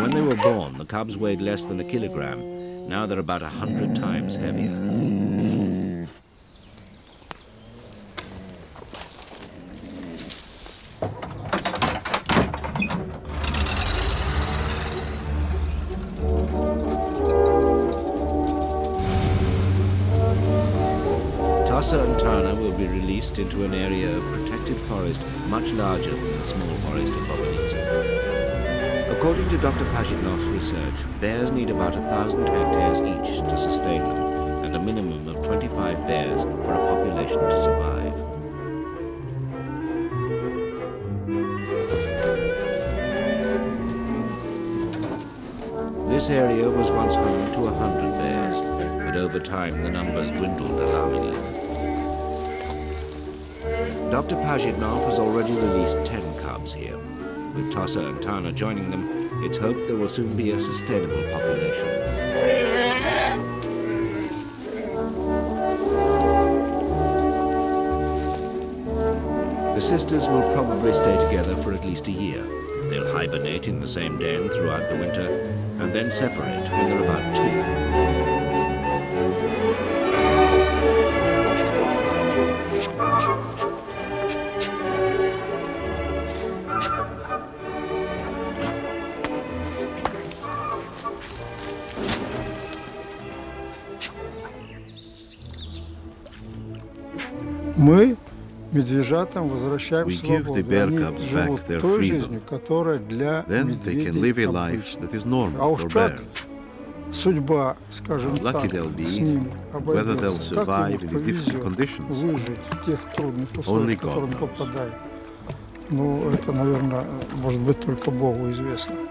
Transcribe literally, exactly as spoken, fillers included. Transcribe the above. When they were born, the cubs weighed less than a kilogram. Now they're about a hundred times heavier. Tassa and Tana will be released into an area of protected forest much larger than the small forest of Bobovice. According to Doctor Pajitnov's research, bears need about a thousand hectares each to sustain them, and a minimum of twenty-five bears for a population to survive. This area was once home to a hundred bears, but over time the numbers dwindled alarmingly. Doctor Pajitnov has already released ten cubs here. With Tassa and Tana joining them, it's hoped there will soon be a sustainable population. The sisters will probably stay together for at least a year. They'll hibernate in the same den throughout the winter and then separate when they're about two. We give the bear cubs back their freedom. Then they can live a life that is normal for bears. How lucky they'll be, whether they'll survive in the difficult conditions, only God knows.